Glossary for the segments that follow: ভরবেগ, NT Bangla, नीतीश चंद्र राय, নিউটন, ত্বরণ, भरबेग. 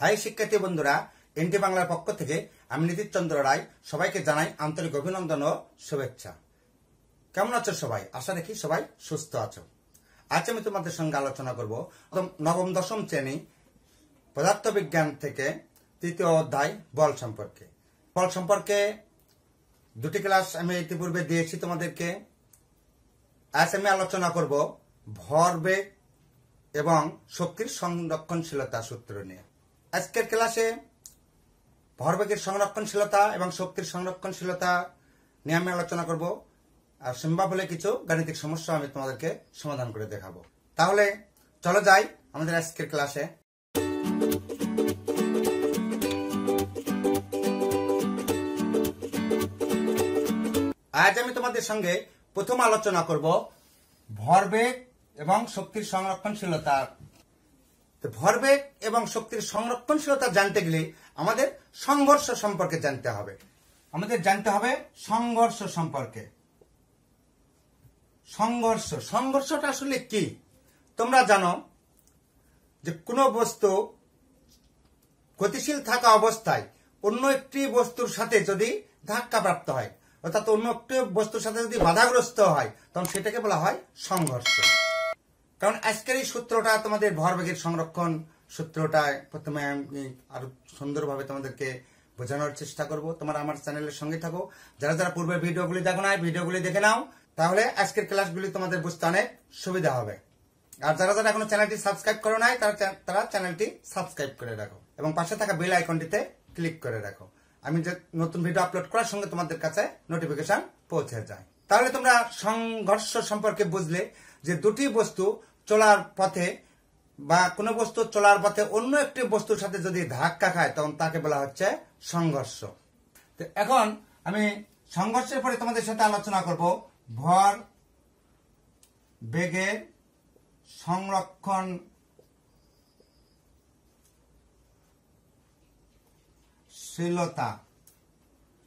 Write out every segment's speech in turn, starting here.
हाय शिक्षार्थी बंधुरा एनटी बांगलार पक्ष थेके आमि नीतीश चंद्र राय सबाइके जानाई आंतरिक अभिनंदन ओ शुभेच्छा। केमन आछो सबाई? आशा राखी सबाई सुस्थ आछो। आज आमि तोमादेर संगे आलोचना करब नवम दशम श्रेणी पदार्थ विज्ञान थेके तृतीय अध्याय बल सम्पर्के। बल सम्पर्के दुटी क्लास आमि इतिपूर्वे दिएछि तोमादेरके। आज आमि आलोचना करब भरबेग एवं शक्तिर संरक्षणशीलता सूत्र निये। आजकेर क्लासे भरबेगेर संरक्षणशीलता एवं शक्तिर संरक्षणशीलता निये आमि आलोचना करब और सम्भव हले किछु गणितिक समस्या आमि तोमादेरके समाधान करे देखाबो। ताहले चलो जाई आमादेर आजकेर क्लासे। आज आमि तोमादेर संगे प्रथम आलोचना करब भरबेग एवं शक्तिर संरक्षणशीलता। तो भरबेग एवं शक्तिर संरक्षणशीलता जानते गले आमादेर संघर्ष सम्पर्के जानते हबे। आमादेर जानते हबे संघर्ष सम्पर्के। संघर्ष संघर्षटा आसले कि तोमरा जानो जे कोनो बस्तु गतिशील थाका अवस्थाय अन्य एकटी बस्तुर साथे जदि धक्का प्राप्त हय अर्थात अन्य एकटी बस्तुर साथे जदि बाधाग्रस्त हय तखन सेटाके बला हय संघर्ष। कारण आजकल सूत्रटा तुम्हारे भरबेगेर संरक्षण सूत्रटा प्रथम सुंदर भाव तुम्हारे बोझानोर चेष्टा करब। तुम्हारा चैनल संगे थको जरा जरा पूर्व भिडियोगुली देखो ना भिडियोगुली देखे नाओ ताहले आजकेर क्लासगुली तुम्हारे बुझते अनेक सुविधा होबे। और जरा जरा एखोनो चैनलटी सबस्क्राइब करो नाई तारा चैनलटी सबस्क्राइब करे राखो एबं पाशे थाका बेल आइकनटिते क्लिक करे राखो। आमि जे नतुन भिडियो आपलोड करार संगे तुम्हारे काछे नोटिफिकेशन पौंछे जाय। ताहले तोमरा संघर्ष सम्पर्के बुझले जे दुटी बस्तु चलार पथे बस्तु चलार पथे अन्य एक बस्तुर साथे जदि धक्का खाय तखन ताके बला हच्छे संघर्ष। तो एखन आमि संघर्षेर परे तोमादेर साथे आलोचना करब भरबेगेर संरक्षणशीलता।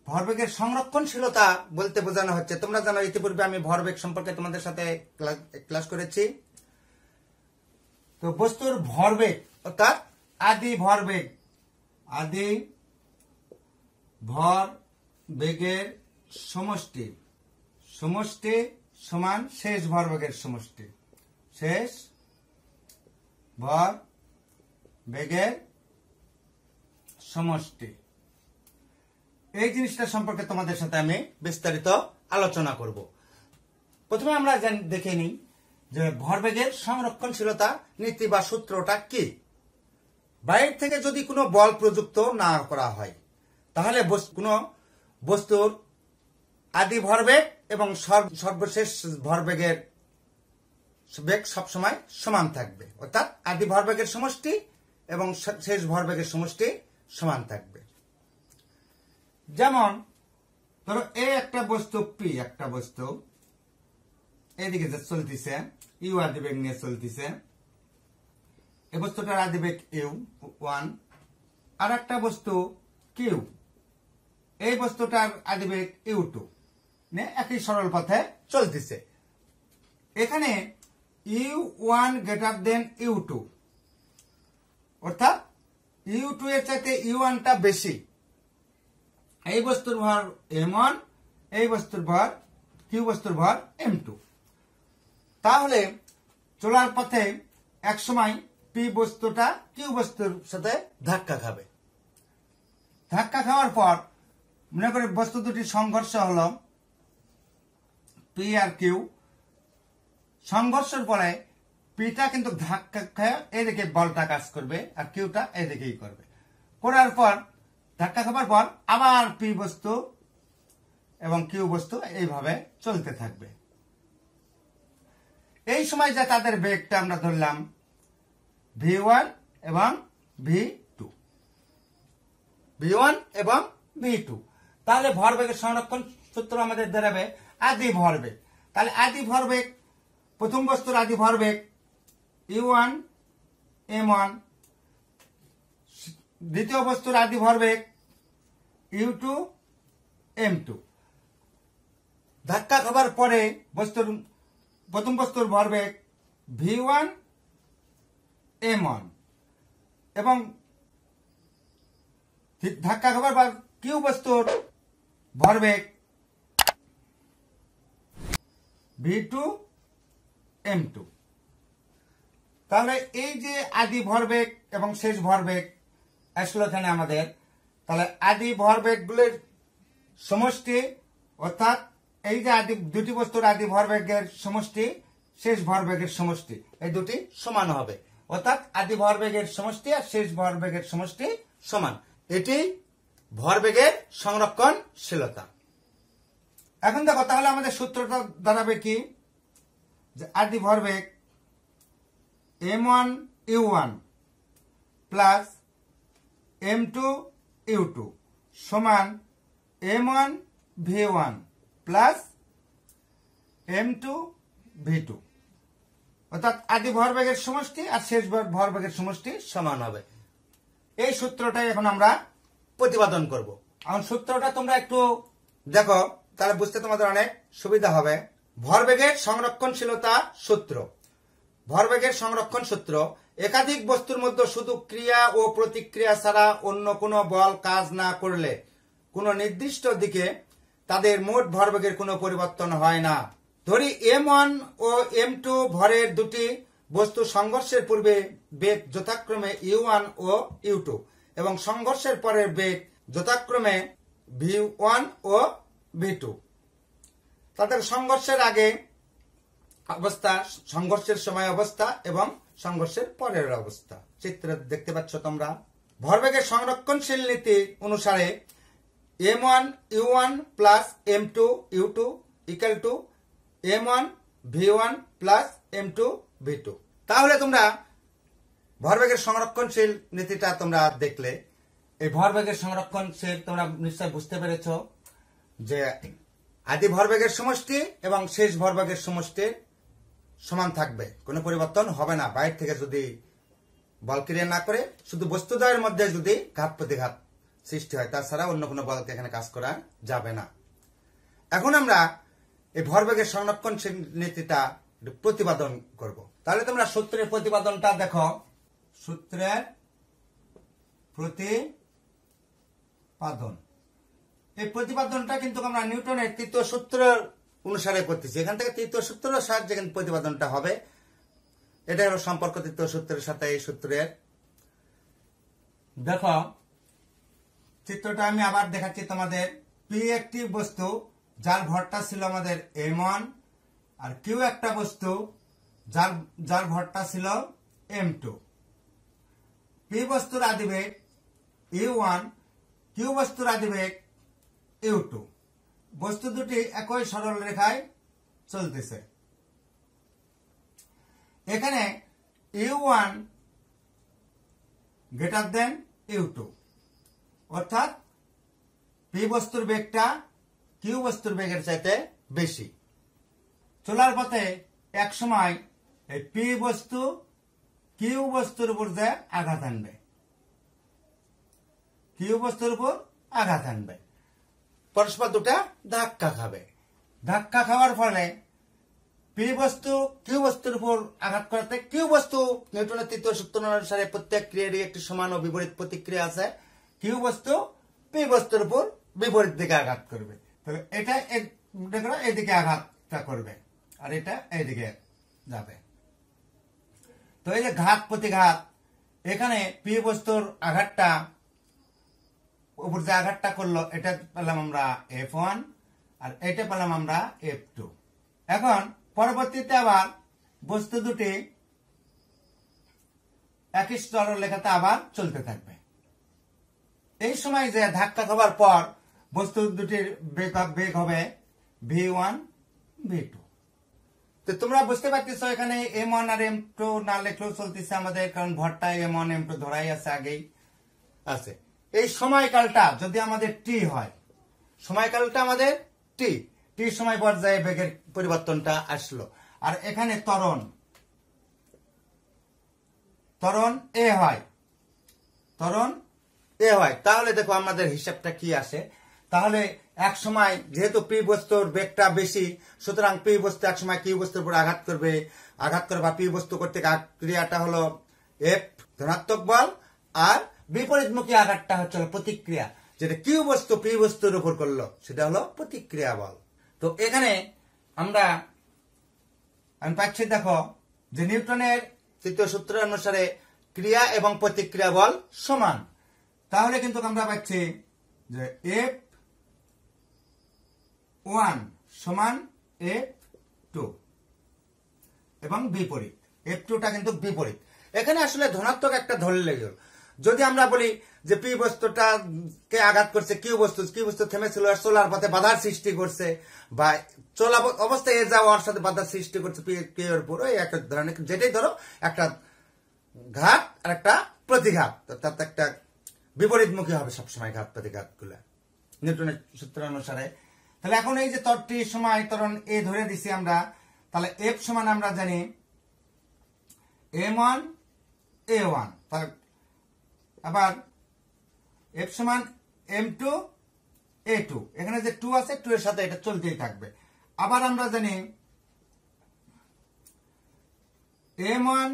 भरबेगेर संरक्षणशीलता बोलते बोझानो हच्छे तोमरा जानो इतिपूर्वे आमि भरबेग सम्पर्के तोमादेर साथे क्लास करेछि। तो बस्तुर भरबेग अर्थात आदि भरबेगेर समष्टि समष्टि समान शेष भरबेगेर समष्टि शेष भरबेगेर समष्टि। এই জিনিসটা সম্পর্কে তোমাদের সাথে আমি বিস্তারিত আলোচনা করব। প্রথমে আমরা দেখে নিই যে ভরবেগের সংরক্ষণশীলতা নীতি বা সূত্রটা কি। বাইরে থেকে যদি কোনো বল প্রযুক্ত না করা হয় তাহলে কোনো বস্তুর আদি ভরবেগ এবং সর্বশেষ ভরবেগের বেগ সব সময় সমান থাকবে অর্থাৎ আদি ভরবেগের সমষ্টি এবং শেষ ভরবেগের সমষ্টি সমান থাকবে। যেমন ধরো এই একটা বস্তু পি একটা বস্তু এদিকে যে চলতিছে ইউ আদিবেগ নিয়ে চলতিছে এই বস্তুটার আদিবেগ ইউ ওয়ান। আর একটা বস্তু কিউ এই বস্তুটার আদিবেগ ইউ টু নিয়ে একই সরল পথে চলতিছে। এখানে u one greater than u two অর্থাৎ ইউ টু এর চাইতে ইউ ওয়ানটা বেশি। এই বস্তুর ভর m1 এই বস্তুর ভর q বস্তুর ভর m2। তাহলে চলার পথে এক সময় p বস্তুটা q বস্তুর সাথে ধাক্কা খাবে। ধাক্কা খাওয়ার পর মনে করে বস্তু দুটি সংঘর্ষ হলো p আর q। সংঘর্ষের পরে pটা কিন্তু ধাক্কা খায় এদিকে বলটা কাজ করবে আর qটা এদিকেই করবে। করার পর ধাক্কা খাবার পর আবার পি বস্তু এবং কিউ বস্তু এইভাবে চলতে থাকবে। এই সময় যা তাদের বেগটা আমরা ধরলাম ভি ওয়ান এবং ভি টু তাহলে ভরবেগের সংরক্ষণ সূত্র আমাদের দাঁড়াবে আদি ভরবেগ। তাহলে আদি ভরবেগ প্রথম বস্তুর আদি ভরবেগ ইউ ওয়ান এম ওয়ান, দ্বিতীয় বস্তুর আদি ভরবেগ u2 m2। ধাক্কা খাবার পরে বস্তুর প্রথম বস্তুর ভরবেগ v1 m1 এবং ধাক্কা খাবার বা কিউ বস্তুর ভরবেগ v2 m2। তাহলে এই যে আদি ভরবেগ এবং শেষ ভরবেগ আসলে এখানে আমাদের, তাহলে আদি ভরবেগগুলোর সমষ্টি অর্থাৎ এই যে আদি দুটি বস্তুর আদি ভরবেগের সমষ্টি শেষ ভরবেগের সমষ্টি এই দুটি সমান হবে, অর্থাৎ আদি ভরবেগের সমষ্টি আর শেষ ভরবেগের সমষ্টি সমান। এটি ভরবেগের সংরক্ষণশীলতা। এখন দেখো তাহলে আমাদের সূত্রটা দাঁড়াবে কি, যে আদি ভরবেগ m1u1 প্লাস m2u2 সমান m1v1 প্লাস m2v2, অর্থাৎ আদি ভরবেগের সমষ্টি আর শেষ ভরবেগের সমষ্টি সমান হবে। এই সূত্রটাই এখন আমরা প্রতিপাদন করব। এখন সূত্রটা তোমরা একটু দেখো, তাহলে বুঝতে তোমাদের অনেক সুবিধা হবে। ভরবেগের সংরক্ষণশীলতা সূত্র, ভরবেগের সংরক্ষণ সূত্র, একাধিক বস্তুর মধ্যে শুধু ক্রিয়া ও প্রতিক্রিয়া ছাড়া অন্য কোনো বল কাজ না করলে কোনো নির্দিষ্ট দিকে তাদের মোট ভরবেগের কোনো পরিবর্তন হয় না। ধরি m1 ও m2 ভরের দুটি বস্তু সংঘর্ষের পূর্বে বেগ যথাক্রমে u1 ও u2 এবং সংঘর্ষের পরের বেগ যথাক্রমে v1 ও v2। তাদের সংঘর্ষের আগে অবস্থা, সংঘর্ষের সময় অবস্থা এবং সংঘর্ষের পরের অবস্থা চিত্র দেখতে পাচ্ছ তোমরা। ভরবেগের সংরক্ষণশীল নীতি অনুসারে m1 u1 plus m2 u2 equal to m1 v1 plus m2 v2। তাহলে তোমরা ভরবেগের সংরক্ষণশীল নীতিটা তোমরা দেখলে। এই ভরবেগের সংরক্ষণশীল তোমরা নিশ্চয় বুঝতে পেরেছ যে আদি ভরবেগের সমষ্টি এবং শেষ ভরবেগের সমষ্টি সমান থাকবে, কোনো পরিবর্তন হবে না। বাইরে থেকে যদি বল ক্রিয়া না করে শুধু বস্তুদ্বয়ের মধ্যে যদি ঘাত প্রতিঘাত সৃষ্টি হয়, তাছাড়া অন্য কোনো বলকে এখানে কাজ করা যাবে না। এখন আমরা এই ভরবেগের সংরক্ষণশীল নীতিটা প্রতিপাদন করব। তাহলে তোমরা সূত্রের প্রতিপাদনটা দেখো। সূত্রের প্রতিপাদন, এই প্রতিপাদনটা কিন্তু আমরা নিউটনের তৃতীয় সূত্র অনুসারে করতেছি। এখান থেকে তৃতীয় সূত্রের সাহায্যে কিন্তু প্রতিপাদনটা হবে। এটা হলো সম্পর্ক তৃতীয় সূত্রের সাথে এই সূত্রের। দেখো চিত্রটা আমি আবার দেখাচ্ছি তোমাদের। পি একটি বস্তু যার ভরটা ছিল আমাদের m1 আর কিউ একটা বস্তু যার ভরটা ছিল m2। পি বস্তুর আদিবেগ u1, কিউ বস্তুর আদিবেগ u2। বস্তু দুটি একই সরল রেখায় চলতেছে। এখানে u1 গ্রেটার দেন u2, অর্থাৎ পি বস্তুর বেগটা কিউ বস্তুর বেগের চাইতে বেশি। চলার পথে এক সময় এই পি বস্তু কিউ বস্তুর উপর যে আঘাত আনবে, কিউ বস্তুর উপর আঘাত আনবে, পরস্পর দুটা ধাক্কা খাবে। ধাক্কা খাওয়ার ফলে পি বস্তু কিউ বস্তুর উপর আঘাত করাতে কিউ বস্তু, নিউটনের তৃতীয় সূত্র অনুসারে প্রত্যেক ক্রিয়ারই একটি সমান ও বিপরীত প্রতিক্রিয়া আছে, কিউ বস্তু পি বস্তুর উপর বিপরীত দিকে আঘাত করবে। তবে এটা এদিকে আঘাতটা করবে আর এটা এইদিকে যাবে। তো এই যে ঘাত প্রতিঘাত, এখানে পি বস্তুর আঘাতটা উপর যে আঘাতটা করলো এটা পেলাম আমরা f1 আর এটা পেলাম আমরা f2। এখন পরবর্তীতে আবার বস্তু দুটি একই সরলরেখাতে আবার চলতে থাকবে। এই সময় যে ধাক্কা খাবার পর বস্তু দুটির বেগ হবে v1 v2। তো তোমরা বুঝতে পারতেছ এখানে m1 আর m2 না লেখলেও চলতেছে আমাদের, কারণ ভরটা m1 m2 ধরাই আছে, আগেই আছে। এই সময়কালটা যদি আমাদের টি হয়, সময়কালটা আমাদের টি, টি সময় পর্যায়ে বেগের পরিবর্তনটা আসলো। আর এখানে ত্বরণ, ত্বরণ এ হয়, ত্বরণ এ হয়। তাহলে দেখো আমাদের হিসাবটা কি আসে। তাহলে এক সময় যেহেতু পি বস্তুর বেগটা বেশি, সুতরাং পি বস্তু এক সময় কিউ বস্তুর উপর আঘাত করবে। আঘাত করবে বা পি বস্তু করতে ক্রিয়াটা হলো f ধনাত্মক বল আর বিপরীতমুখী আঘাতটা হচ্ছে প্রতিক্রিয়া, যেটা কিউ বস্তু পি বস্তুর উপর করলো সেটা হলো প্রতিক্রিয়া বল। তো এখানে আমরা আমি পাচ্ছি দেখো যে নিউটনের তৃতীয় সূত্র অনুসারে ক্রিয়া এবং প্রতিক্রিয়া বল সমান। তাহলে কিন্তু আমরা পাচ্ছি যে এফ ওয়ান সমান এফ টু এবং বিপরীত, এফ টুটা কিন্তু বিপরীত। এখানে আসলে ধনাত্মক একটা ধরলে গেল, যদি আমরা বলি যে পি বস্তুটাকে আঘাত করছে কিউ বস্তু থেমেছিল আর চলার পথে বাধার সৃষ্টি করছে, বা চলা অবস্থায় এ যাওয়ার সাথে বাধার সৃষ্টি করছে কিউ এর উপর, এই একটা ধরনের যেটাই ধরো একটা ঘাত আর একটা প্রতিঘাত, অর্থাৎ একটা বিপরীতমুখী হবে সবসময় ঘাত প্রতিঘাত গুলা নিউটনের সূত্র অনুসারে। তাহলে এখন এই যে তরটির সময় ত্বরণ এ ধরে দিছি আমরা, তাহলে এফ সমান আমরা জানি এম ওয়ান এ ওয়ান, আবার এফ সমান এম টু এ টু, এখানে যে টু আছে টু এর সাথে এটা চলতেই থাকবে। আবার আমরা জানি M one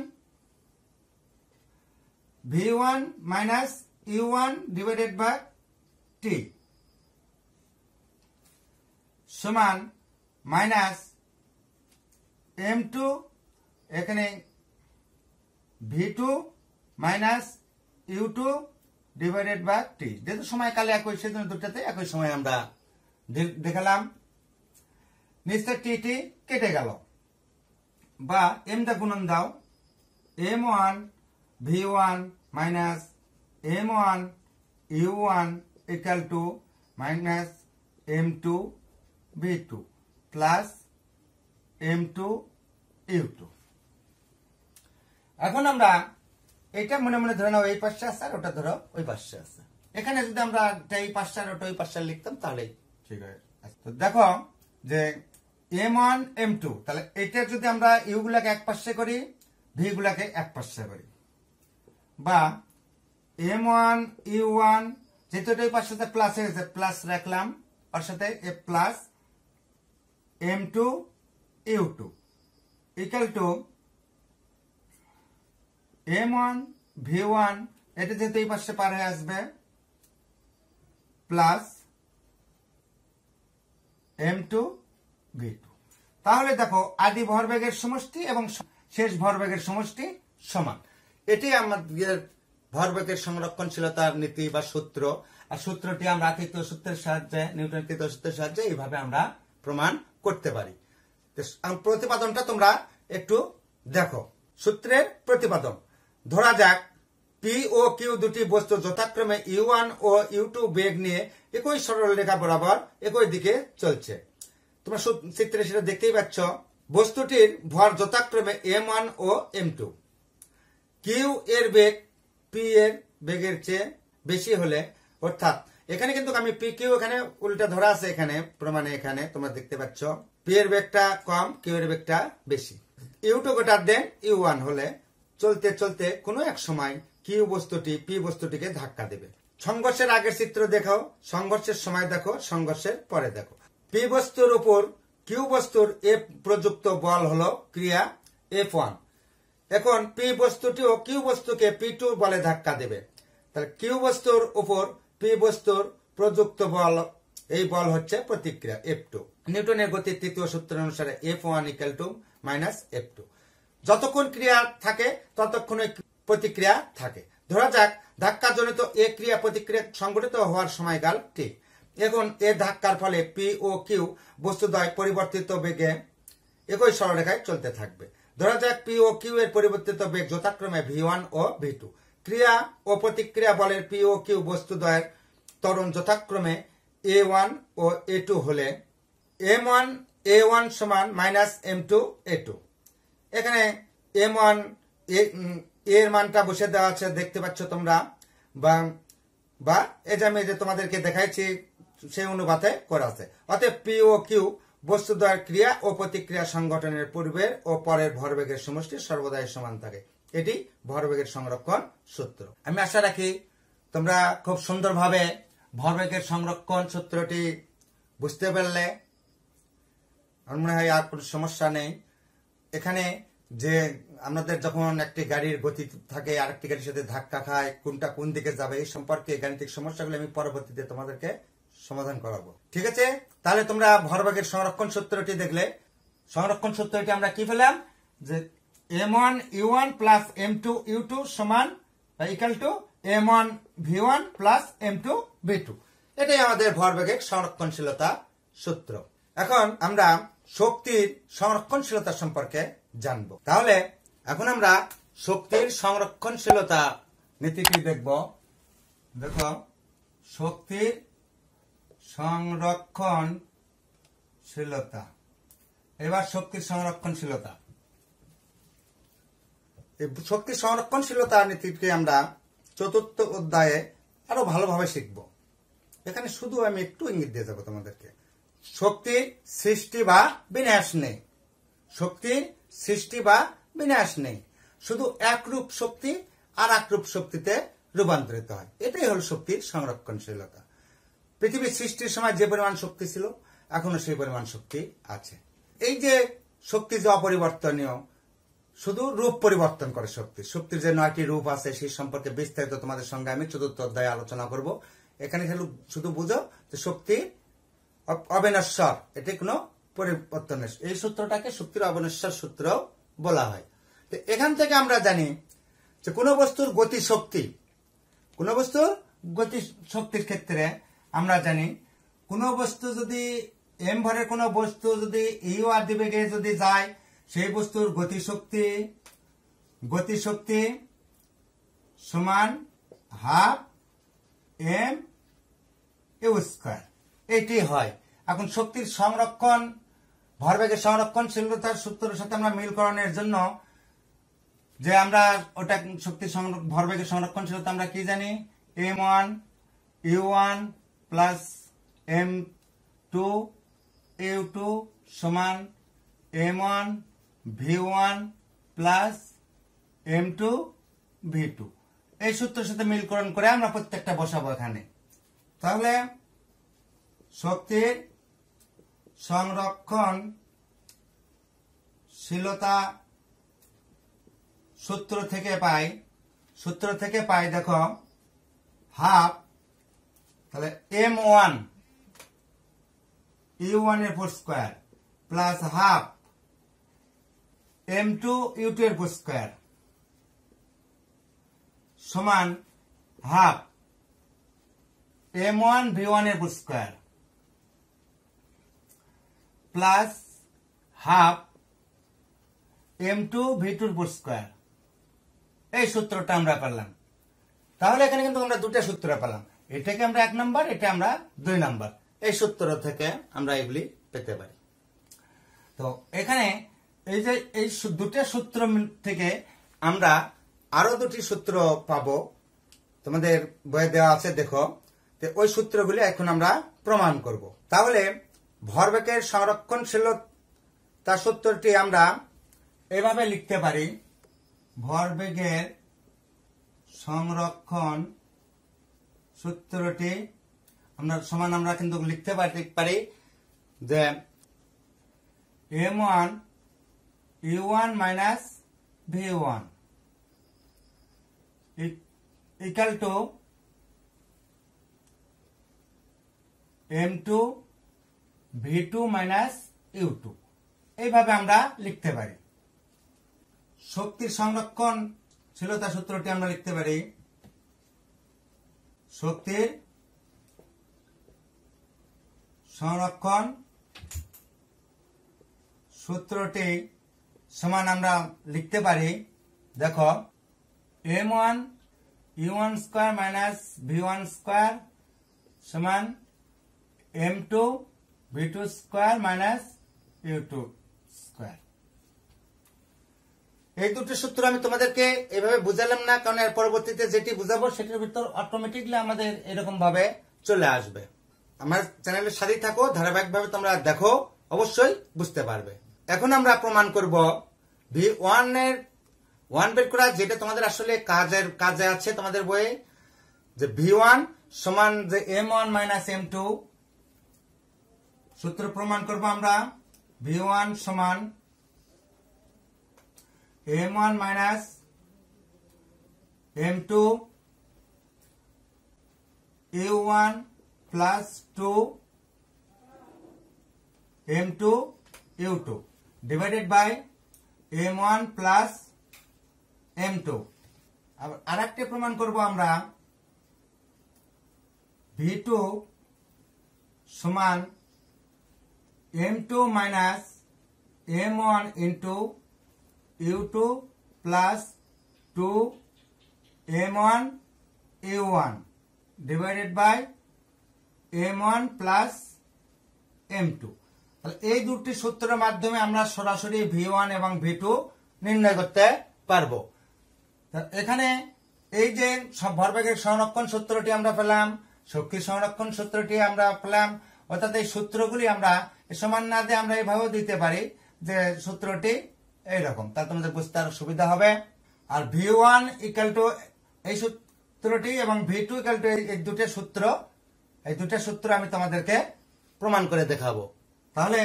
V one minus u one divided by t সমান মাইনাস এম টু এখানে v two minus u2 divided by t, যেহেতু সময়কালে একই সেজন্য দুটাতে একই সময় আমরা দেখালাম। নিচে t t কেটে গেল বা m দা গুণন দাও m1 v1 minus m1 u1 equal to minus m2 v2 plus m2 u2। এখন আমরা এটা মনে মনে ধরে নাও এই পাশে আছে আর ওটা ধরো ওই পাশে আছে, এখানে যদি আমরা এই পাশে আর ওটা ওই পাশে লিখতাম তাহলে ঠিক আছে। তো দেখো যে m1 m2, তাহলে এটা যদি আমরা u গুলাকে এক পাশে করি v গুলাকে এক পাশে করি, বা m1 u1 যেহেতু এটা ওই পাশে প্লাস হয়েছে প্লাস রাখলাম, ওর সাথে a plus m2 u2 equal to m1 v1 এটা যেহেতু এই পাশে পার হয়ে আসবে প্লাস m2 v2। তাহলে দেখো আদি ভরবেগের সমষ্টি এবং শেষ ভরবেগের সমষ্টি সমান। এটি আমাদের ভরবেগের সংরক্ষণশীলতার নীতি বা সূত্র, আর সূত্রটি আমরা তৃতীয় সূত্রের সাহায্যে নিউটনের তৃতীয় সূত্রের সাহায্যে এইভাবে আমরা প্রমাণ করতে পারি। প্রতিপাদনটা তোমরা একটু দেখো, সূত্রের প্রতিপাদন। ধরা যাক পি ও কিউ দুটি বস্তু যথাক্রমে ইউ1 ও ইউ2 বেগ নিয়ে একই সরলরেখা বরাবর একই দিকে চলছে। তোমরা চিত্রে সেটা দেখতেই পাচ্ছ, বস্তুটির ভর যথাক্রমে m1 ও m2, কিউ এর বেগ পি এর বেগের চেয়ে বেশি হলে, অর্থাৎ এখানে কিন্তু আমি পি কিউ এখানে উল্টা ধরা আছে এখানে প্রমাণে, এখানে তোমরা দেখতে পাচ্ছ পি এর বেগটা কম কিউ এর বেগটা বেশি, ইউ2 গ্রেটার দেন ইউ1 হলে চলতে চলতে কোনো এক সময় কিউ বস্তুটি পি বস্তুটিকে ধাক্কা দেবে। সংঘর্ষের আগের চিত্র দেখাও, সংঘর্ষের সময় দেখো, সংঘর্ষের পরে দেখো। পি বস্তুর উপর কিউ বস্তুর এফ প্রযুক্ত বল হলো ক্রিয়া F1। এখন পি বস্তুটিও কিউ বস্তুকে P2 বলে ধাক্কা দেবে, তাহলে কিউ বস্তুর উপর পি বস্তুর প্রযুক্ত বল, এই বল হচ্ছে প্রতিক্রিয়া F2। নিউটনের গতির তৃতীয় সূত্র অনুসারে F1 equal to minus F2। যতক্ষণ ক্রিয়া থাকে ততক্ষণ প্রতিক্রিয়া থাকে। ধরা যাক ধাক্কা জনিত এ ক্রিয়া প্রতিক্রিয়া সংঘটিত হওয়ার সময়কাল টি। এখন এ ধাক্কার ফলে পি ও কিউ বস্তুদ্বয় পরিবর্তিত বেগে একই সরলরেখায় চলতে থাকবে। ধরা যাক পি ও কিউ এর পরিবর্তিত বেগ যথাক্রমে v1 ও v2। ক্রিয়া ও প্রতিক্রিয়া বলের পি ও কিউ বস্তুদ্বয়ের ত্বরণ যথাক্রমে a1 ও a2 হলে m1 a1 সমান মাইনাস m2 a2। এখানে m1 এর মানটা বসে দেওয়া আছে দেখতে পাচ্ছ তোমরা, বা এটা আমি যে তোমাদেরকে দেখাইছি সেই অনুপাতে করা আছে। অতএব পি ও কিউ বস্তুদ্বয়ের ক্রিয়া ও প্রতিক্রিয়া সংগঠনের পূর্বের ও পরের ভরবেগের সমষ্টি সর্বদাই সমান থাকে। এটি ভরবেগের সংরক্ষণ সূত্র। আমি আশা রাখি তোমরা খুব সুন্দরভাবে ভরবেগের সংরক্ষণ সূত্রটি বুঝতে পারলে। আমার মনে হয় আর কোনো সমস্যা নেই। এখানে যে আমাদের যখন একটি গাড়ির গতি থাকে আরেকটি গাড়ির সাথে ধাক্কা খায় কোনটা কোন দিকে যাবে এই সম্পর্কে গাণিতিক সমস্যাগুলো আমি পরবর্তীতে তোমাদেরকে সমাধান করাবো। ঠিক আছে, তাহলে তোমরা ভরবেগের সংরক্ষণ সূত্রটি দেখলে, সংরক্ষণ সূত্রটি আমরা কি পেলাম যে m1 u1 + m2 u2 = m1 v1 + m2 v2। এটাই আমাদের ভরবেগের সংরক্ষণশীলতা সূত্র। এখন আমরা শক্তির সংরক্ষণশীলতা সম্পর্কে জানবো। তাহলে এখন আমরা শক্তির সংরক্ষণশীলতা নীতিটি দেখব। দেখো, শক্তির সংরক্ষণশীলতা, এবার শক্তির সংরক্ষণশীলতা, শক্তির সংরক্ষণশীলতা নীতিকে আমরা চতুর্থ অধ্যায়ে আরো ভালোভাবে শিখব। এখানে শুধু আমি একটু ইঙ্গিত দিয়ে যাবো তোমাদেরকে, শক্তির সৃষ্টি বা বিনাশ নেই, শক্তির সৃষ্টি বা বিনাশ নেই, শুধু একরূপ শক্তি আর একরূপ শক্তিতে রূপান্তরিত হয়। এটাই হল শক্তির সংরক্ষণশীলতা। পৃথিবীর সৃষ্টির সময় যে পরিমাণ শক্তি ছিল এখনো সেই পরিমাণ শক্তি আছে। এই যে শক্তি যে অপরিবর্তনীয়, শুধু রূপ পরিবর্তন করে শক্তি। শক্তির যে 9টি রূপ আছে সেই সম্পর্কে বিস্তারিত তোমাদের সঙ্গে আমি চতুর্থ অধ্যায়ে আলোচনা করব। এখানে শুধু বুঝো যে শক্তি অবিনশ্বর, এটি কোনো পরিবর্তন, এই সূত্রটাকে শক্তির অবিনশ্বর সূত্র বলা হয়। তো এখান থেকে আমরা জানি যে কোন বস্তুর গতি শক্তি, কোন বস্তুর গতি শক্তির ক্ষেত্রে আমরা জানি কোন বস্তু যদি এম ভরের কোন বস্তু যদি ইউ আদিবেগে যদি যায়, সেই বস্তুর গতিশক্তি সমান হাফ এম ইউ স্কয়ার, এটি হয়। এখন শক্তির সংরক্ষণ, ভরবেগের সংরক্ষণশীলতার সূত্রের সাথে আমরা মিলকরণের জন্য যে আমরা ওটা শক্তির ভরবেগের সংরক্ষণশীলতা আমরা কি জানি, M one you one plus M two you two সমান M one V one plus M two V two. এই সূত্রের সাথে মিলকরণ করে আমরা প্রত্যেকটা বসাবো এখানে। তাহলে শক্তির সংরক্ষণশীলতা সূত্র থেকে পাই দেখো হাফ, তাহলে এম ওয়ান ইউ ওয়ান এর four square plus half M two you two এর ফোর স্কোয়ার সমান half M one V one এর four square plus half M two V টুর ফোর স্কোয়ার। এই সূত্রটা আমরা পেলাম। তাহলে এখানে কিন্তু আমরা দুটা সূত্র পেলাম, এটাকে আমরা 1 নম্বর, এটা আমরা 2 নম্বর। এই সূত্র থেকে আমরা এগুলি পেতে পারি। তো এখানে এই যে এই দুটা সূত্র থেকে আমরা আরো দুটি সূত্র পাবো, তোমাদের বইয়ে দেওয়া আছে দেখো। তো ওই সূত্রগুলি এখন আমরা প্রমাণ করব। তাহলে ভরবেগের সংরক্ষণশীলতা সূত্রটি আমরা এভাবে লিখতে পারি, ভরবেগের সংরক্ষণ সূত্রটি আমরা সমান আমরা কিন্তু লিখতে পারি যে M one you one minus V one equal to M two V two minus you two. এইভাবে আমরা লিখতে পারি। শক্তির সংরক্ষণশীলতা সূত্রটি আমরা লিখতে পারি, শক্তির সংরক্ষণ সূত্রটি সমান আমরা লিখতে পারি দেখো M one you one square minus V one square সমান M two V two square minus you two square. এই দুটো সূত্র আমি তোমাদেরকে এভাবে বুঝালাম না, কারণ এর পরবর্তীতে যেটি বুঝাবো সেটির ভিতর অটোমেটিকলি আমাদের এরকম ভাবে চলে আসবে। আমার চ্যানেলের সাথেই থাকো, ধারাবাহিকভাবে তোমরা দেখো, অবশ্যই বুঝতে পারবে। এখন আমরা প্রমাণ করব ভি ওয়ান এর ওয়ান বের করা, যেটা তোমাদের আসলে কাজে আছে তোমাদের বইয়ে, যে ভি ওয়ান সমান যে M one minus M two. সূত্র প্রমাণ করবো আমরা ভি ওয়ান সমান m1 minus m2 a1 plus 2 m2 u2 divided by m1 plus m2 अब आरेकटे प्रमाण करबो आमरा v2 समान m2 minus m1 into u2 plus 2 m1 u1 divided by m1 plus m2 এই দুটি সূত্রের মাধ্যমে আমরা সরাসরি v1 এবং v2 নির্ণয় করতে পারবো। এখানে এই যে ভরবেগের সংরক্ষণ সূত্রটি আমরা পেলাম, শক্তির সংরক্ষণ সূত্রটি আমরা পেলাম, অর্থাৎ এই সূত্রগুলি আমরা সমান না দিয়ে আমরা এইভাবে দিতে পারি যে সূত্রটি এইরকম, তা তোমাদের বুঝতে আরো সুবিধা হবে। আর v1 equal to এই সূত্রটি এবং v2 equal to এই দুটো সূত্র আমি তোমাদেরকে প্রমাণ করে দেখাবো। তাহলে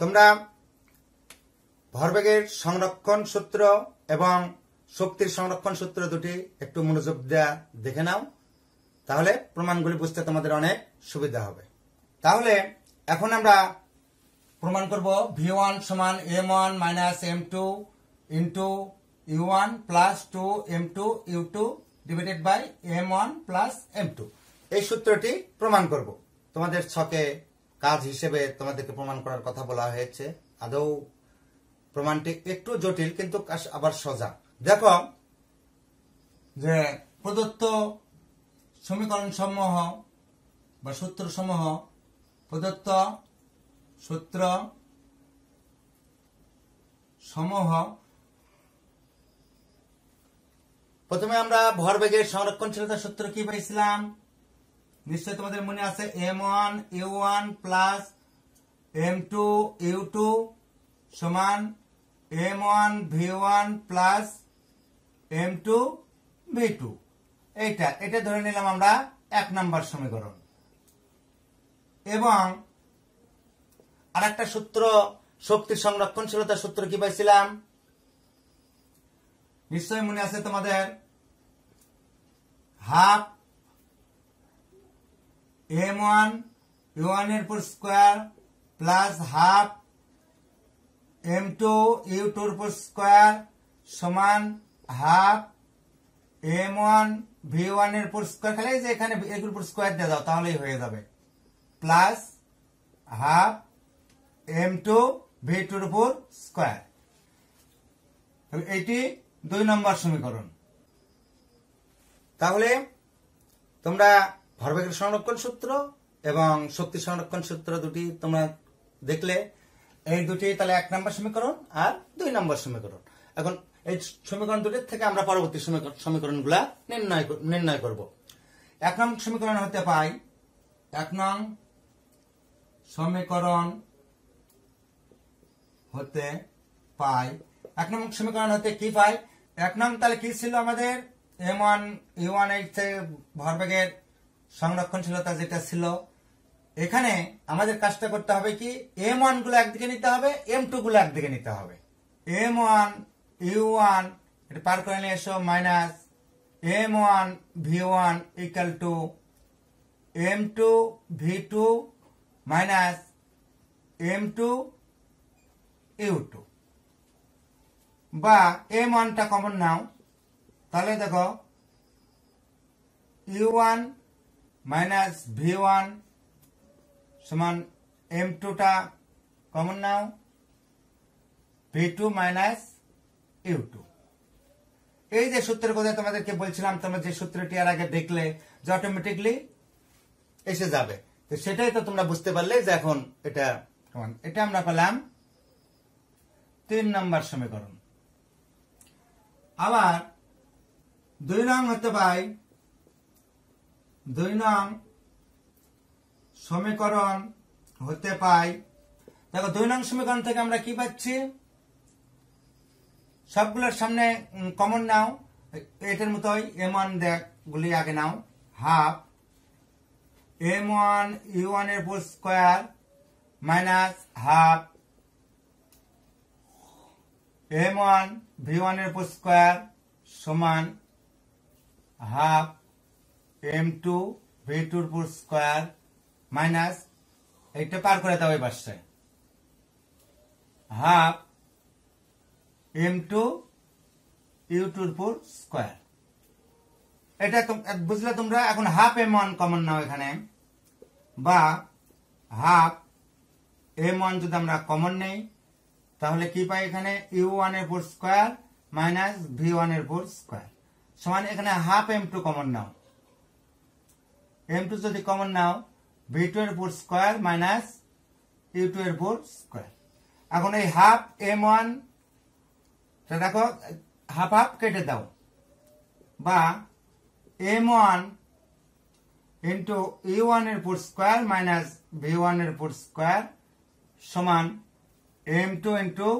তোমরা ভরবেগের সংরক্ষণ সূত্র এবং শক্তির সংরক্ষণ সূত্র দুটি একটু মনোযোগ দিয়ে দেখে নাও, তাহলে প্রমাণগুলি বুঝতে তোমাদের অনেক সুবিধা হবে। তাহলে এখন আমরা প্রমাণ করব v1 সমান m1 minus m2 into u1 plus 2 m2 u2 divided by m1 plus m2 এই সূত্রটি প্রমাণ করব। তোমাদের ছকে কাজ হিসেবে তোমাদেরকে প্রমাণ করার কথা বলা হয়েছে, আদৌ প্রমাণটি একটু জটিল কিন্তু আবার সোজা। দেখো যে প্রদত্ত সমীকরণ সমূহ বা সূত্র সমূহ, প্রদত্ত সূত্র সমূহ প্রথমে আমরা ভরবেগের সংরক্ষণশীলতা সূত্র কি পেয়েছিলাম, নিশ্চয় তোমাদের মনে আছে, m1 u1 plus m2 u2 সমান m1 v1 plus m2 v2। এটা ধরে নিলাম আমরা 1 নম্বর সমীকরণ। এবং আরেকটা সূত্র শক্তির সংরক্ষণশীলতা সূত্র কি পাইছিলাম, নিশ্চয় মনে আছে তোমাদের, হাফ m1 u1 এর উপর square plus half m2 u2 এর উপর স্কয়ার সমান হাফ m1 v1 এর উপর স্কয়ার, খালি যে এখানে এর উপর স্কয়ার দিয়ে দাও তাহলেই হয়ে যাবে, প্লাস হাফ m2 v2 এর উপর স্কয়ার। এটি 2 নম্বর সমীকরণ। তাহলে তোমরা ভরবেগের সংরক্ষণ সূত্র এবং শক্তি সংরক্ষণ সূত্র দুটি তোমরা দেখলে, এই দুটি তাহলে 1 নম্বর সমীকরণ আর 2 নম্বর সমীকরণ। এখন এই সমীকরণ দুটির থেকে আমরা পরবর্তী সমীকরণগুলা নির্ণয় করব। 1 নং সমীকরণ হতে পাই 1 নং সমীকরণ হতে পাই 1 নং সমীকরণ হতে কি পাই, 1 নং তাহলে কি ছিল আমাদের m1 u1 এর ভরবেগের সংরক্ষণশীলতা যেটা ছিল, এখানে আমাদের কাজটা করতে হবে কি, m1 গুলো একদিকে নিতে হবে, m2 গুলো একদিকে নিতে হবে। m1 u1 এটা পার করে নিয়ে এসো minus m1 v1 equal to m2 v2 minus m2 u2, বা m1 টা কমন নাও, তাহলে দেখো u1 মাইনাস v1 সমান m2 টা কমন নাও, v2 মাইনাস u2। এই যে সূত্রের কথা তোমাদেরকে বলছিলাম, তোমরা যে সূত্রটি আর আগে দেখলে যে অটোমেটিকলি এসে যাবে, তো সেটাই তো তোমরা বুঝতে পারলে যে এখন এটা আমরা পেলাম 3 নম্বর সমীকরণ। আবার 2 নং হতে পাই 2 নং সমীকরণ হতে পাই, দেখো 2 নং সমীকরণ থেকে আমরা কি পাচ্ছি, সবগুলোর সামনে কমন নাও, এটার মতোই m1 গুলি আগে নাও, হাফ m1 u1 এর উপর square minus half M one भि वन एर ऊपर स्क्वायर समान हाफ एम टू भि टू ऊपर स्क्वायर माइनस एक पार कर दाओ एबार से half M two you two ऊपर स्क्वायर এটা বুঝলে তোমরা এখন হাফ এম ওয়ান কমন নাও এখানে বা হাফ এম ওয়ান যদি আমরা কমন নেই তাহলে কি পাই এখানে ইউ ওয়ান এর উপর স্কয়ার মাইনাস ভি ওয়ান এর উপর স্কয়ার সমান এখানে হাফ এম টু কমন নাও এম টু যদি কমন নাও ভি টু এর উপর স্কয়ার মাইনাস ইউ টু এর উপর স্কয়ার এখন এই হাফ এম ওয়ান দেখো হাফ হাফ কেটে দাও বা M one into you one एर पूर्व स्क्वायर माइनस भि वन एर पूर्व स्क्वायर समान एम टू इंटू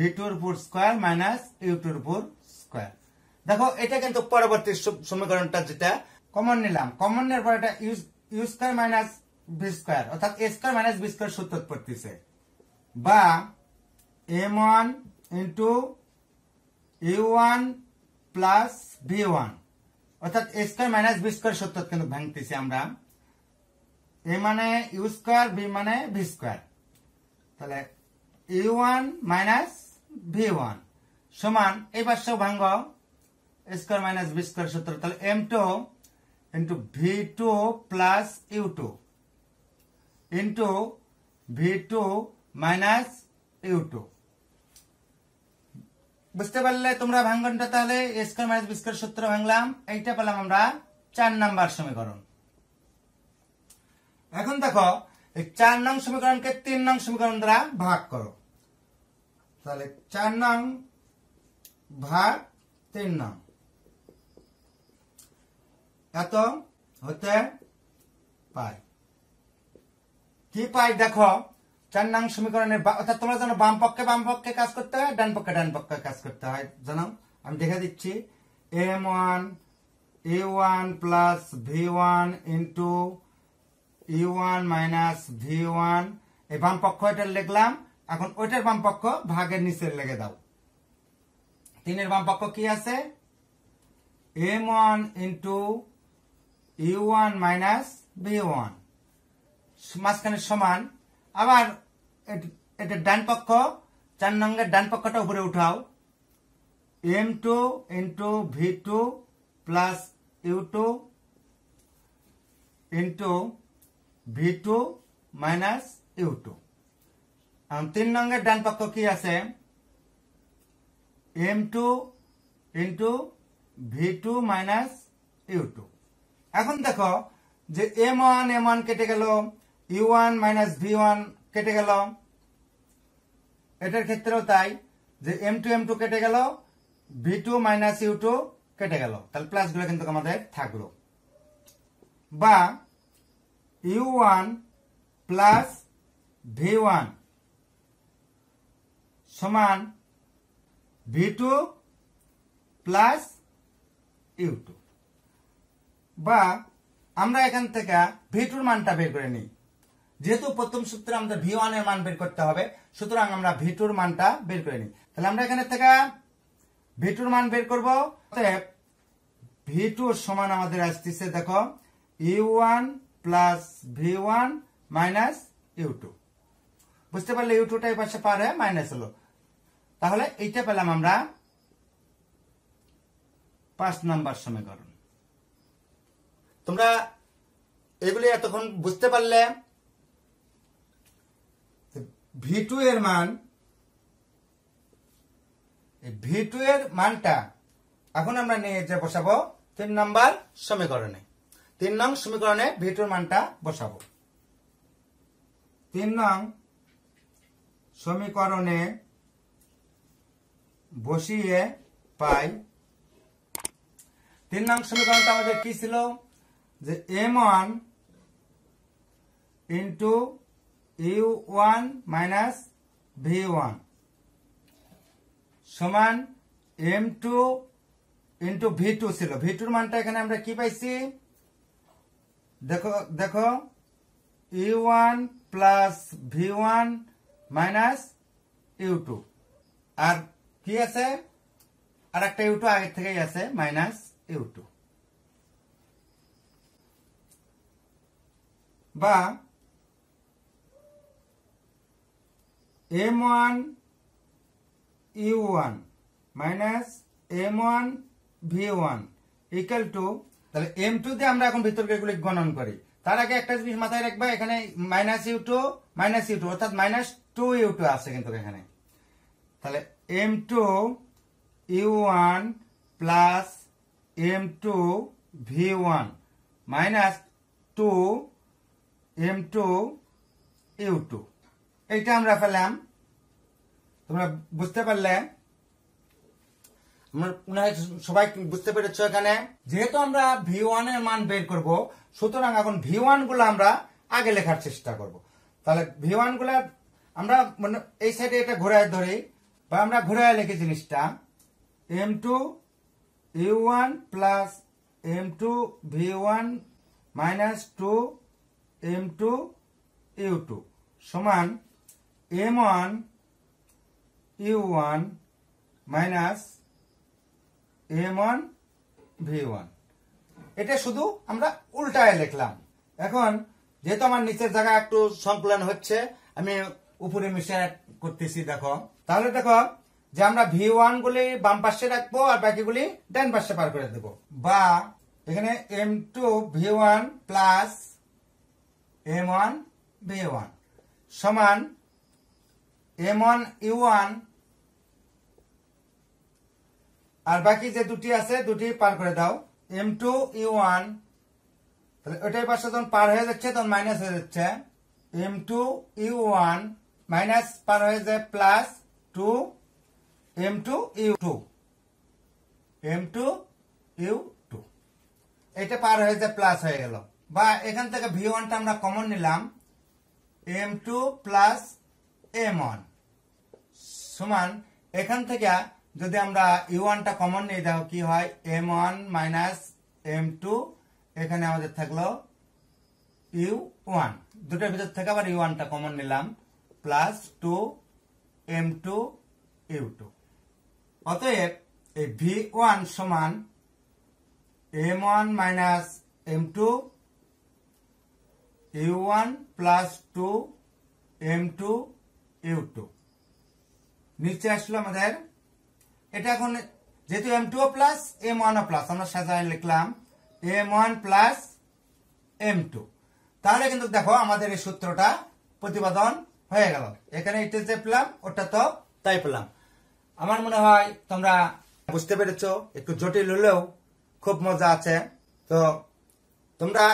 भि टू एर पूर्व स्क्वायर माइनस यू टू एर पूर्व स्क्वायर देखो এটা কিন্তু পরবর্তী সমীকরণটা যেটা কমন নিলাম কমন এর পর এটা you square minus V square অর্থাৎ এ স্কয়ার মাইনাস বি স্কয়ার সূত্র পড়তেছে বা M one into you one plus V one অর্থাৎ এ স্কয়ার মাইনাস বি স্কয়ার সূত্র কিন্তু ভাঙতেছি আমরা এ মানে ইউ স্কয়ার বি মানে ভি স্কয়ার তাহলে you one minus V one সমান এই পাশেও ভাঙ এ স্কয়ার মাইনাস বি স্কয়ার সূত্র তাহলে M two into V two plus you two into V two minus you two বুঝতে পারলে তোমরা ভাঙনটা তাহলে এ স্কয়ার মাইনাস বি স্কয়ার সূত্র ভাঙলাম এইটা পেলাম আমরা 4 নাম্বার সমীকরণ এখন দেখো এই 4 নং সমীকরণকে 3 নং সমীকরণ দ্বারা ভাগ করো তাহলে 4 নং ভাগ 3 নং এত হতে পাই কি পাই দেখো चार नंग समीकरण अर्थात तुम्हारा जानो बाम पक्षे काज करते हैं डान पक्षे काज करते हैं जानो हम देखा दिच्छी एम वन ए वन प्लस भि one into you one minus भि वन बाम पक्ष लिखलाम एखन ओइटार बाम पक्ष भागेर नीचे लिखे दाओ तीन बाम पक्ष की आछे M one into you one minus भि वन माঝখানে समान আবার এটা ডান পক্ষ চার নঙ্গের ডান পক্ষটা উপরে উঠাও m2 into v2 plus u2 into v2 minus u2 আর তিন নঙ্গের ডান পক্ষ কি আছে m2 into v2 minus u2 এখন দেখো যে m1 কেটে গেল u1 minus v1 কেটে গেল এটার ক্ষেত্রেও তাই যে m2 কেটে গেল v2 minus u2 কেটে গেল তাহলে প্লাস গুলো কিন্তু আমাদের থাকলো বা u1 plus v1 সমান v2 plus u2 বা আমরা এখান থেকে v2 এর মানটা বের করে নিই যেহেতু প্রথম সূত্রে আমরা v1 এর মান বের করতে হবে সুতরাং আমরা v2 এর মানটা বের করে নিই তাহলে আমরা এখানে থেকে v2 এর মান বের করব অতএব v2 সমান আমাদের আসছে দেখো u1 + v1 - u2 বুঝতে পারলে u2 টাই পাশে পার হয় মাইনাস হলো তাহলে এইটা পেলাম আমরা 5 নাম্বার সমীকরণ তোমরা এগুলি এতক্ষণ বুঝতে পারলে v2 এর মান v2 এর মানটা এখন আমরা নিয়ে যে বসাবো 3 নাম্বার সমীকরণে 3 নং সমীকরণে v2 এর মানটা বসাবো 3 নং সমীকরণে বসিয়ে পাই 3 নং সমীকরণটা আমাদের কি ছিল যে m1 into u1 minus v1 সমান m2 into v2 ছিল v2 এর মানটা এখানে আমরা কি পাইছি দেখো দেখো u1 plus v1 minus u2 আর কি কি আছে আর একটা u2 আগে থেকেই আছে -u2 বা m1 u1 m1 v1 equal to তাহলে m2 দিয়ে আমরা এখন ভিতরগুলো গণন করি তার আগে একটা জিনিস মাথায় রাখবা এখানে -u2 অর্থাৎ -2u2 আছে কিন্তু এখানে তাহলে m2 u1 plus m2 v1 minus 2 m2 u2 এইটা আমরা পেলাম তোমরা বুঝতে পারলে আমরা উনাই সবাই বুঝতে পেরেছো এখানে যেহেতু আমরা v1 এর মান বের করব সুতরাং এখন v1 গুলো আমরা আগে লেখার চেষ্টা করব তাহলে v1 গুলো আমরা মানে এই সাইডে এটা ঘোরায় ধরে বা আমরা ঘোরায় লিখে জিনিসটা m2 u1 plus m2 v1 minus 2 m2 u2 সমান m1 u1 minus m1 v1 এটা শুধু আমরা উল্টায় লিখলাম এখন যেহেতু আমার নিচের জায়গা একটু সংকলন হচ্ছে আমি উপরে মিশায় করতেছি দেখো তাহলে দেখো যে আমরা v1 গুলি বাম পাশে রাখবো আর বাকিগুলি ডান পাশে পার করে দেব বা এখানে m2 v1 plus m1 v1 সমান m1 u1 আর বাকি যে দুটি আছে দুটি পার করে দাও m2 u1 তাহলে ওটাই পাশে যখন পার হয়ে যাচ্ছে তখন মাইনাস হয়ে যাচ্ছে m2 u1 মাইনাস পার হয়ে যায় plus 2 m2 u2 m2 u2 এটা পার হয়ে যায় প্লাস হয়ে গেল বা এখান থেকে v1 টা আমরা কমন নিলাম m2 plus m1 সমান এখান থেকে যদি আমরা u1 টা কমন নিয়ে দাও কি হয় m1 minus m2 এখানে আমাদের থাকলো u1 দুটোর ভিতর থেকে আবার u1 টা কমন নিলাম plus 2 m2 u2 অতএব এই v1 সমান m1 minus m2 u1 plus 2 m2 u2 নিচে আসলো আমাদের এটা এখন যেহেতু m2 প্লাস m1 প্লাস আমরা সাজায় লিখলাম m1 plus m2 তাহলে কিন্তু দেখো আমাদের এই সূত্রটা প্রতিপাদন হয়ে গেল এখানে এটা যে পেলাম ওটা তো তাই পেলাম আমার মনে হয় তোমরা বুঝতে পেরেছো একটু জটিল হলেও খুব মজা আছে তো তোমরা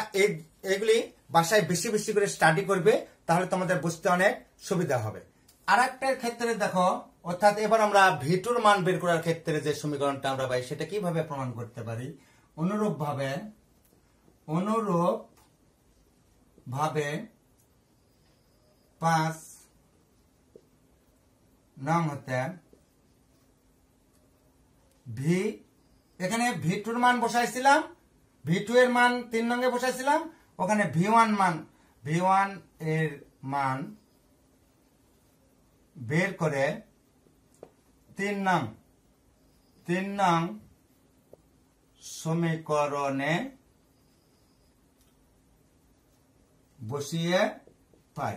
এইগুলি ভাষায় বেশি বেশি করে স্টাডি করবে তাহলে তোমাদের বুঝতে অনেক সুবিধা হবে আরেকটার ক্ষেত্রে দেখো অর্থাৎ এবার আমরা v2 এর মান বের করার ক্ষেত্রে যে সমীকরণটা আমরা পাই সেটা কিভাবে প্রমাণ করতে পারি অনুরূপভাবে 5 নাম হতে ভি এখানে v2 এর মান বসাইছিলাম v2 এর মান 3 নং এ বসাইছিলাম ওখানে v1 এর মান বের করে 3 নং সমীকরণে বসিয়ে পাই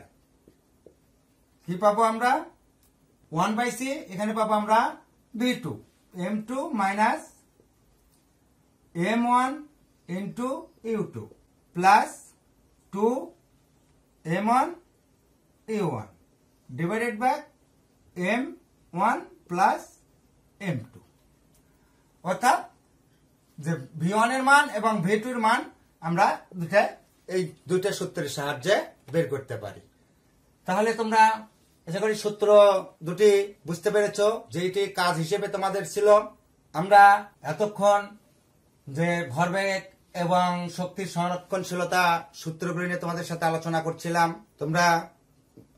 কি পাবো আমরা 1/c এখানে পাবো আমরা v2 m2 minus m1 into u2 plus 2 m1 u1 divided by m1 plus m2 অর্থাৎ যে v1 এর মান এবং v2 এর মান আমরা এই দুইটা সূত্রের সাহায্যে বের করতে পারি তাহলে তোমরা আশা করি সূত্র দুটি বুঝতে পেরেছো যেটি কাজ হিসেবে তোমাদের ছিল আমরা এতক্ষণ যে ভরবেগ এবং শক্তির সংরক্ষণশীলতা সূত্রগুলি নিয়ে তোমাদের সাথে আলোচনা করছিলাম তোমরা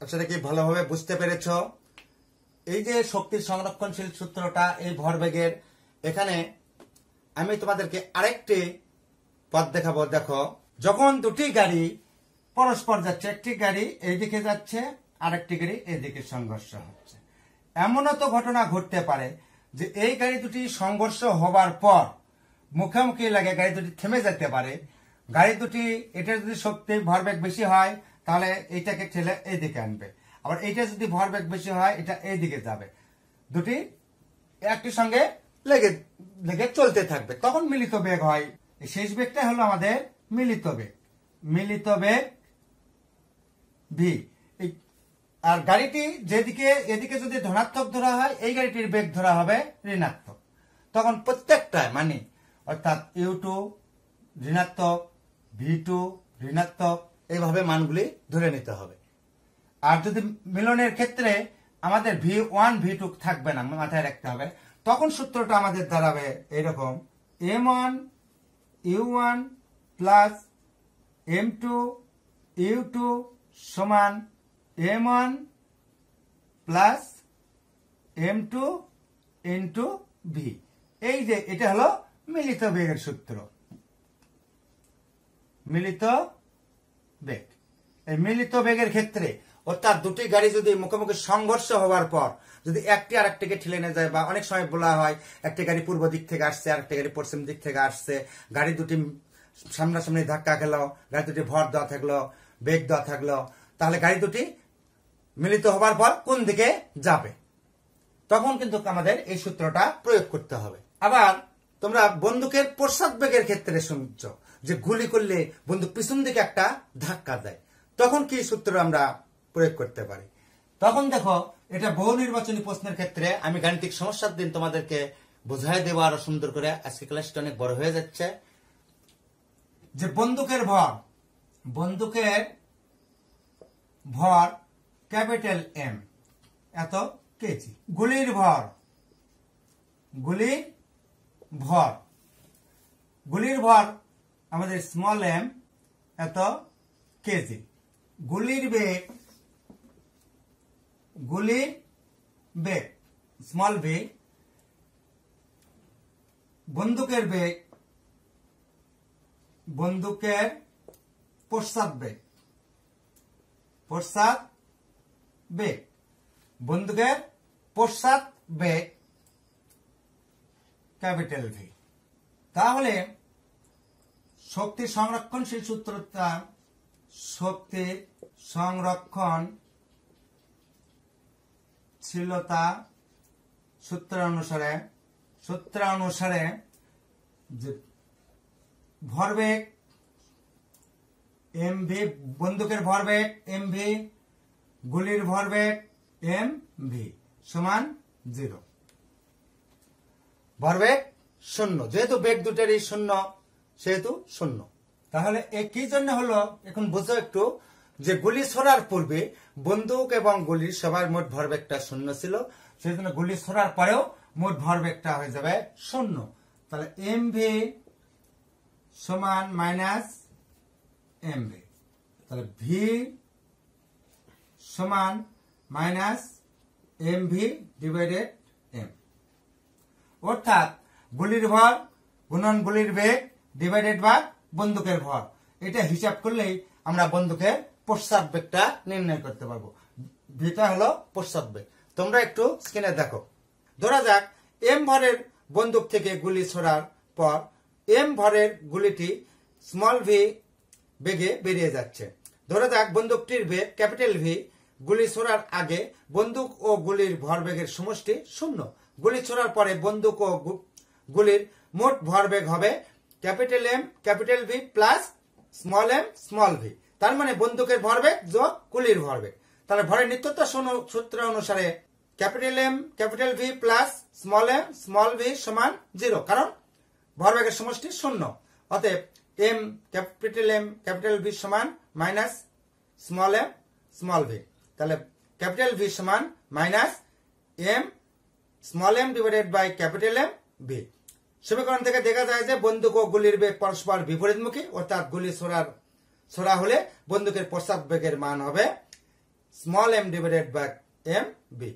সেটাকে ভালোভাবে বুঝতে পেরেছো এই যে শক্তির সংরক্ষণশীল সূত্রটা এই ভরবেগের এখানে আমি তোমাদেরকে আরেকটি পথ দেখাবো দেখো যখন দুটি গাড়ি পরস্পর যাচ্ছে একটি গাড়ি এইদিকে যাচ্ছে আরেকটি গাড়ি এদিকে সংঘর্ষ হচ্ছে এমনও তো ঘটনা ঘটতে পারে এই গাড়ি দুটি সংঘর্ষ হবার পর মুখামুখি লাগে গাড়ি দুটি থেমে যেতে পারে। গাড়ি দুটি এটা যদি শক্তি ভরবেগ বেশি হয় তাহলে এটাকে ঠেলে এইদিকে আনবে, আবার এটা যদি ভরবেগ বেশি হয় এটা এইদিকে যাবে। দুটি একটির সঙ্গে লেগে লেগে চলতে থাকবে, তখন মিলিত বেগ হয়। শেষ বেগটা হলো আমাদের মিলিত বেগ, মিলিত বেগ ভি। আর গাড়িটি যেদিকে এদিকে যদি ধনাত্মক ধরা হয় এই গাড়িটির বেগ ধরা হবে ঋণাত্মক, তখন প্রত্যেকটায় মানে অর্থাৎ ইউ2 ঋণাত্মক, ভি2 ঋণাত্মক, এইভাবে মানগুলি ধরে নিতে হবে। আর যদি মিলনের ক্ষেত্রে আমাদের ভি1 ভি2 থাকবে না, মাথায় রাখতে হবে, তখন সূত্রটা আমাদের দাঁড়াবে এইরকম m1 u1 plus m2 u2 সমান m1 plus m2 into v। এই যে এটা হলো মিলিত বেগের সূত্র, মিলিত বেগ। এই মিলিত বেগের ক্ষেত্রে অর্থাৎ দুটি গাড়ি যদি মুখোমুখি সংঘর্ষ হওয়ার পর যদি একটি আর একটিকে ঠেলে নিয়ে যায়, বা অনেক সময় বলা হয় একটি গাড়ি পূর্ব দিক থেকে আসছে আর একটি গাড়ি পশ্চিম দিক থেকে আসছে, গাড়ি দুটি সামনাসামনি ধাক্কা খেলো, গাড়ি দুটি ভর দেওয়া থাকলো, বেগ দেওয়া থাকলো, তাহলে গাড়ি দুটি মিলিত হবার পর কোন দিকে যাবে তখন কিন্তু আমাদের এই সূত্রটা প্রয়োগ করতে হবে। আবার তোমরা বন্দুকের প্রসাদ বেগের ক্ষেত্রে শুনছ যে গুলি করলে বন্দুক পিছন দিকে একটা ধাক্কা দেয়, তখন কি সূত্র আমরা প্রয়োগ করতে পারি? তখন দেখো এটা বহু নির্বাচনী প্রশ্নের ক্ষেত্রে আমি গাণিতিক সমস্যার দিন তোমাদেরকে বোঝায় দেবো আরো সুন্দর করে, আজকে ক্লাসটা অনেক বড় হয়ে যাচ্ছে। যে বন্দুকের ভর, বন্দুকের ভর ক্যাপিটাল এম এত কেজি, গুলির ভর, গুলির ভর, গুলির ভর আমাদের স্মল এম এত কেজি, গুলির বেগ, গুলির বেগ স্মল ভি, বন্দুকের বেগ, বন্দুকের পশ্চাৎ বেগ, পশ্চাৎ বেগ, বন্দুকের পশ্চাৎ বেগ ক্যাপিটাল ভি। তাহলে শক্তির সংরক্ষণশীল সূত্রটা, শক্তির সংরক্ষণশীলতা সূত্রানুসারে, সূত্রানুসারে যে ভরবেগ এম ভি, বন্দুকের ভরবেগ এম ভি, গুলির ভরবেগ এম ভি সমান 0, ভরবেগ শূন্য। যেহেতু বেগ দুটারই শূন্য সেহেতু শূন্য। তাহলে একই জন্য হলো, এখন বুঝো একটু, যে গুলি ছোড়ার পূর্বে বন্দুক এবং গুলির সবার মোট ভরবেগটা শূন্য ছিল, সেই জন্য গুলি ছোড়ার পরেও মোট ভরবেগটা হয়ে যাবে শূন্য। তাহলে এম ভি সমান মাইনাস এম ভি, তাহলে ভি সমান minus M V divided M, অর্থাৎ গুলির ভর গুণন গুলির বেগ ডিভাইডেড বা বন্দুকের ভর। এটা হিসাব করলেই আমরা বন্দুকের পশ্চাৎ বেগটা নির্ণয় করতে পারবো। ভিটা হলো পশ্চাৎ বেগ। তোমরা একটু স্ক্রিনে দেখো, ধরা যাক এম ভরের বন্দুক থেকে গুলি ছোড়ার পর এম ভরের গুলিটি স্মল ভি বেগে বেরিয়ে যাচ্ছে। ধরা যাক বন্দুকটির বেগ ক্যাপিটাল ভি, গুলি ছোড়ার আগে বন্দুক ও গুলির ভরবেগের সমষ্টি শূন্য, গুলি ছোড়ার পরে বন্দুক ও গুলির মোট ভরবেগ হবে capital M capital V plus small M small V, তার মানে বন্দুকের ভরবেগ যোগ গুলির ভরবেগ। তাহলে ভরের নিত্যতা সূত্র অনুসারে capital M capital V plus small M small V সমান 0, কারণ ভরবেগের সমষ্টি শূন্য। অতএব এম ক্যাপিটাল ভি সমান minus small M small V, তাহলে ক্যাপিটাল ভি সমান minus M small M divided by capital M V. সমীকরণ থেকে দেখা যায় যে বন্দুক ও গুলির বেগ পরস্পর বিপরীতমুখী, অর্থাৎ গুলি ছোড়া হলে বন্দুকের পশ্চাৎ বেগের মান হবে small M divided by M B.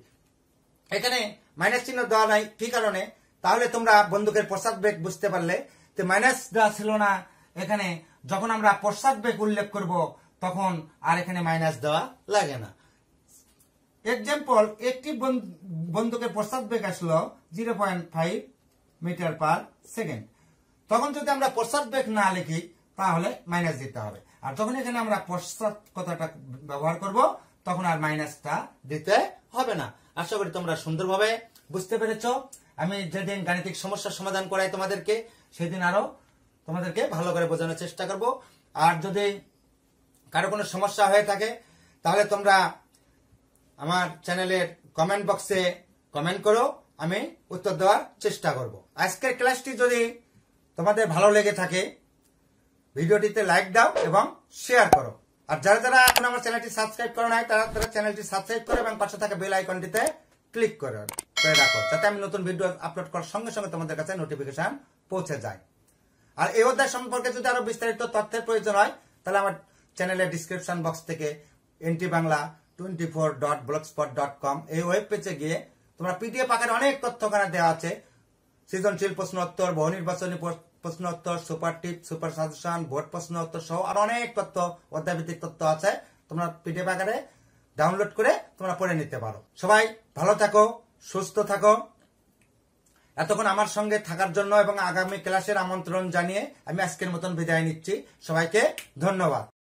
এখানে মাইনাস চিহ্ন দেওয়া নাই কি কারণে? তাহলে তোমরা বন্দুকের পশ্চাৎ বেগ বুঝতে পারলে, তো মাইনাস দেওয়া ছিল না এখানে, যখন আমরা পশ্চাৎ বেগ উল্লেখ করব তখন আর এখানে মাইনাস দেওয়া লাগে না। एग्जाम्पल एक बंधुके प्रस्ताव बेग आसलो 0.5 मीटर पर सेकेंड तखन जदि आमरा प्रस्ताव बेग ना लिखी ताहले माइनस दिते होबे आर जखन एखाने आमरा प्रस्ताव कथाटा व्यवहार करब तखन आर माइनसटा दिते होबे ना। आशा करी तोमरा सुंदरभावे बुझते पेरेছো। আমি যেদিন গাণিতিক সমস্যার সমাধান করাই তোমাদেরকে সেদিন আরো তোমাদেরকে ভালো করে বোঝানোর চেষ্টা করব। আর যদি কারো কোনো সমস্যা হয়ে থাকে তাহলে তোমরা আমার চ্যানেলের কমেন্ট বক্সে কমেন্ট করো, আমি উত্তর দেওয়ার চেষ্টা করব। আজকের ক্লাসটি যদি তোমাদের ভালো লেগে থাকে ভিডিওটিতে লাইক দাও এবং শেয়ার করো। আর যারা যারা এখন আমার চ্যানেলটি সাবস্ক্রাইব করো নাই তারা তারা চ্যানেলটি সাবস্ক্রাইব করো এবং পাশে থাকা বেল আইকনটিতে ক্লিক করো করে রাখো যাতে আমি নতুন ভিডিও আপলোড করার সঙ্গে সঙ্গে তোমাদের কাছে নোটিফিকেশন পৌঁছে যায়। আর এই অধ্যায় সম্পর্কে যদি আরো বিস্তারিত তথ্যের প্রয়োজন হয় তাহলে আমার চ্যানেলের ডেসক্রিপশন বক্স থেকে ntbangla24.blogspot.com এই ওয়েব পেজে গিয়ে তোমরা পিডিএফ আকারে অনেক তথ্য ওখানে দেওয়া আছে। সৃজনশীল প্রশ্নোত্তর, বহুনির্বাচনী প্রশ্নোত্তর, সুপার টিপ, সুপার সাজেশন, ভোট প্রশ্নোত্তর সহ আর অনেক তথ্য অধ্যায়ভিত্তিক তথ্য আছে, তোমরা পিডিএফ আকারে ডাউনলোড করে তোমরা পড়ে নিতে পারো। সবাই ভালো থাকো, সুস্থ থাকো। এতক্ষণ আমার সঙ্গে থাকার জন্য এবং আগামী ক্লাসের আমন্ত্রণ জানিয়ে আমি আজকের মতন বিদায় নিচ্ছি। সবাইকে ধন্যবাদ।